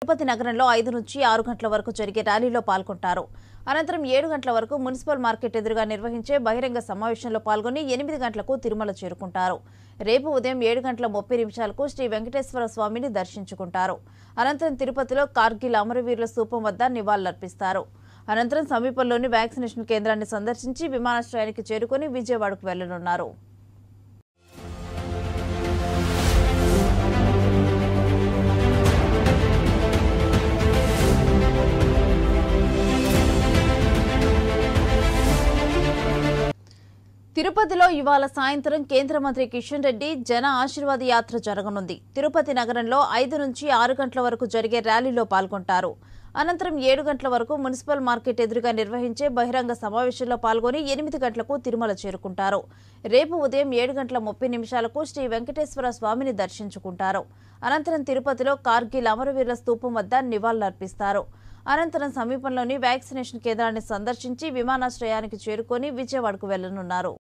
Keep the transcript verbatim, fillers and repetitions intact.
తిరుపతి నగరంలో ఐదు నుంచి ఆరు గంటల వరకు జరిగే ర్యాలీలో పాల్గొంటారు। అనంతరం ఏడు గంటల వరకు మున్సిపల్ మార్కెట్ ఎదురుగా నిర్వహించే బహిరంగ సమావేశంలో పాల్గొని ఎనిమిది గంటలకు తిరుమల చేరుకుంటారు। రేపు ఉదయం ఏడు గంటల ముప్పై నిమిషాలకు శ్రీ వెంకటేశ్వర స్వామిని దర్శించుకుంటారు। అనంతరం తిరుపతిలో కార్గిల్ అమరవీరుల స్థూపం వద్ద నివాళులర్పిస్తారు। అనంతరం సమీపంలోని వ్యాక్సినేషన్ కేంద్రాన్ని సందర్శించి విమానాశ్రయానికి చేరుకొని విజయవాడకు వెళ్లనున్నారు। తిరుపతిలో ఇవాళ సాయంత్రం కేంద్ర మంత్రి కిషన్ రెడ్డి జన ఆశీర్వాద యాత్ర జరగనుంది। తిరుపతి నగరంలో ఐదు నుంచి ఆరు గంటల వరకు జరిగే ర్యాలీలో పాల్గొంటారు। అనంతరం ఏడు గంటల వరకు మున్సిపల్ మార్కెట్ ఎదురుగా నిర్వహించే బహిరంగ సమావేశంలో పాల్గొని ఎనిమిది గంటలకు తిరుమల చేరుకుంటారు। రేపు ఉదయం ఏడు గంటల ముప్పై నిమిషాలకు శ్రీ వెంకటేశ్వర స్వామిని దర్శించుకుంటారు। అనంతరం తిరుపతిలో కార్గిల్ అమరవీరుల స్థూపం వద్ద నివాళులర్పిస్తారు। అనంతరం సమీపంలోని వ్యాక్సినేషన్ కేంద్రాన్ని సందర్శించి విమానాశ్రయానికి చేరుకొని విజయవాడకు వెళ్లనున్నారు।